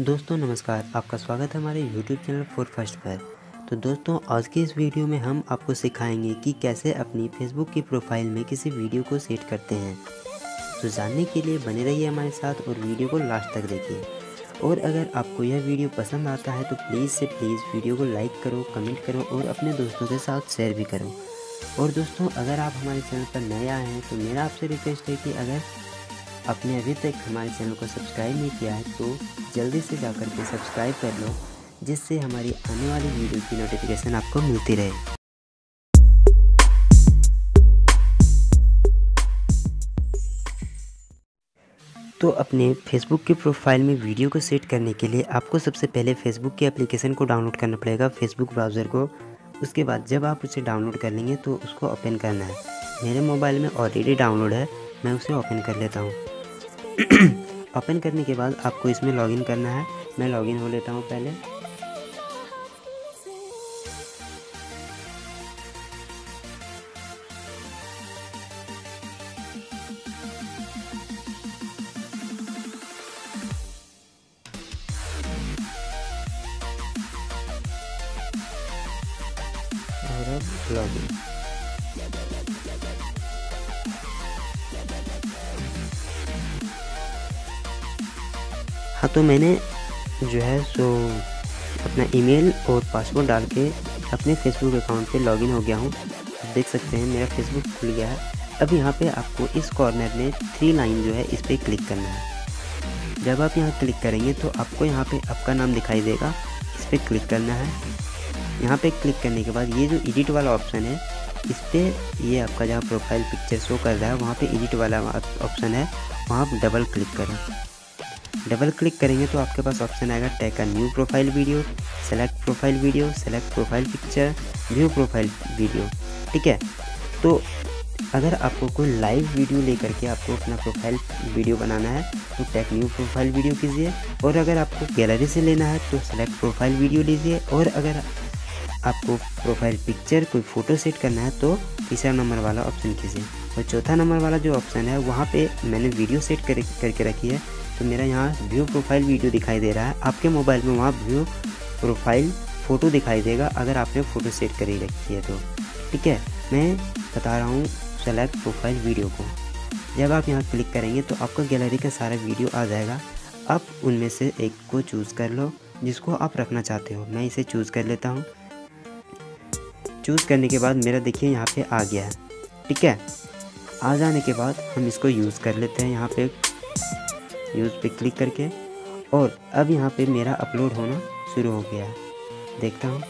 दोस्तों नमस्कार, आपका स्वागत है हमारे YouTube चैनल फोर फर्स्ट पर। तो दोस्तों आज की इस वीडियो में हम आपको सिखाएंगे कि कैसे अपनी Facebook की प्रोफाइल में किसी वीडियो को सेट करते हैं। तो जानने के लिए बने रहिए हमारे साथ और वीडियो को लास्ट तक देखिए। और अगर आपको यह वीडियो पसंद आता है तो प्लीज़ से प्लीज़ वीडियो को लाइक करो, कमेंट करो और अपने दोस्तों के साथ शेयर भी करो। और दोस्तों अगर आप हमारे चैनल पर नए आए हैं तो मेरा आपसे रिक्वेस्ट है कि अगर आपने अभी तक हमारे चैनल को सब्सक्राइब नहीं किया है तो जल्दी से जाकर के सब्सक्राइब कर लो, जिससे हमारी आने वाली वीडियो की नोटिफिकेशन आपको मिलती रहे। तो अपने फेसबुक की प्रोफाइल में वीडियो को सेट करने के लिए आपको सबसे पहले फेसबुक के एप्लीकेशन को डाउनलोड करना पड़ेगा, फेसबुक ब्राउज़र को। उसके बाद जब आप उसे डाउनलोड कर लेंगे तो उसको ओपन करना है। मेरे मोबाइल में ऑलरेडी डाउनलोड है, मैं उसे ओपन कर लेता हूँ। ओपन करने के बाद आपको इसमें लॉगिन करना है। मैं लॉगिन हो लेता हूँ पहले। और अब लॉगिन। हाँ, तो मैंने जो है सो अपना ईमेल और पासवर्ड डाल के अपने फेसबुक अकाउंट पे लॉगिन हो गया हूँ। देख सकते हैं मेरा फेसबुक खुल गया है। अब यहाँ पे आपको इस कॉर्नर में 3 लाइन जो है इस पर क्लिक करना है। जब आप यहाँ क्लिक करेंगे तो आपको यहाँ पे आपका नाम दिखाई देगा, इस पर क्लिक करना है। यहाँ पे क्लिक करने के बाद ये जो एडिट वाला ऑप्शन है इस पर ये आपका जहाँ प्रोफाइल पिक्चर शो कर रहा है वहाँ पर एडिट वाला ऑप्शन है, वहाँ आप डबल क्लिक करें। डबल क्लिक करेंगे तो आपके पास ऑप्शन आएगा tag a new profile video, select profile video, select profile picture, view profile video. ठीक है, तो अगर आपको कोई लाइव वीडियो लेकर के आपको अपना प्रोफाइल वीडियो बनाना है तो टैग न्यू प्रोफाइल वीडियो कीजिए, और अगर आपको गैलरी से लेना है तो सेलेक्ट प्रोफाइल वीडियो लीजिए, और अगर आपको प्रोफाइल पिक्चर कोई फ़ोटो सेट करना है तो तीसरा नंबर वाला ऑप्शन कीजिए। और चौथा नंबर वाला जो ऑप्शन है वहाँ पे मैंने वीडियो सेट करके रखी है, तो मेरा यहाँ व्यू प्रोफाइल वीडियो दिखाई दे रहा है। आपके मोबाइल में वहाँ व्यू प्रोफाइल फ़ोटो दिखाई देगा अगर आपने फ़ोटो सेट करी रखी है तो। ठीक है, मैं बता रहा हूँ सेलेक्ट प्रोफाइल वीडियो को। जब आप यहाँ क्लिक करेंगे तो आपका गैलरी का सारा वीडियो आ जाएगा। आप उनमें से एक को चूज़ कर लो जिसको आप रखना चाहते हो। मैं इसे चूज़ कर लेता हूँ। चूज़ करने के बाद मेरा देखिए यहाँ पे आ गया है। ठीक है, आ जाने के बाद हम इसको यूज़ कर लेते हैं। यहाँ पे यूज़ पे क्लिक करके, और अब यहाँ पे मेरा अपलोड होना शुरू हो गया है। देखता हूँ,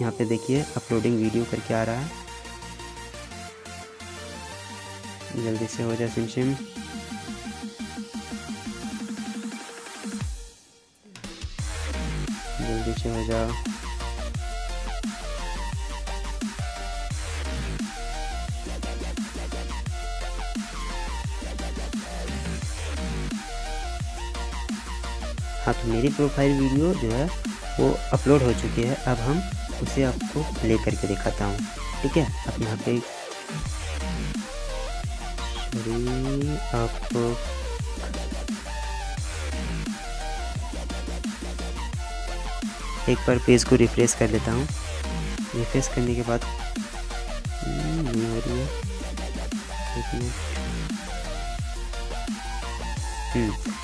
यहाँ पे देखिए अपलोडिंग वीडियो करके आ रहा है। जल्दी से हो जाए सिम। जल्दी से हो जाओ। हाँ, तो मेरी प्रोफाइल वीडियो जो है वो अपलोड हो चुकी है। अब हम उसे आपको प्ले करके दिखाता हूँ। ठीक है, अब यहाँ पे आपको एक बार पेज को रिफ्रेश कर लेता हूँ। रिफ्रेश करने के बाद नहीं हो रही है,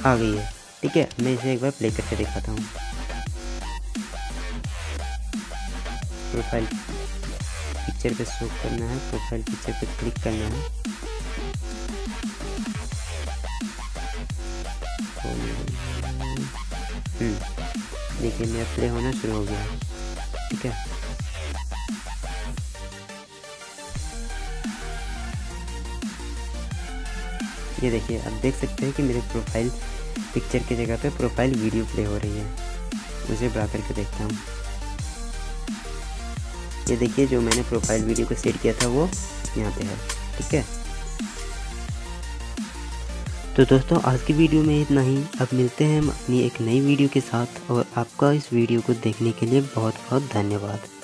आ गई है। ठीक है, मैं इसे एक बार प्ले करके दिखाता हूँ। प्रोफाइल पिक्चर पे शो करना है, प्रोफाइल पिक्चर पे क्लिक करना है। देखिए मेरा प्ले होना शुरू हो गया। ठीक है, ये देखिए आप देख सकते हैं कि मेरे प्रोफाइल पिक्चर की जगह पे प्रोफाइल वीडियो प्ले हो रही है। उसे बढ़ा करके देखता हूँ। ये देखिए जो मैंने प्रोफाइल वीडियो को सेट किया था वो यहाँ पे है। ठीक है, तो दोस्तों आज की वीडियो में इतना ही। अब मिलते हैं हम अपनी एक नई वीडियो के साथ, और आपका इस वीडियो को देखने के लिए बहुत बहुत धन्यवाद।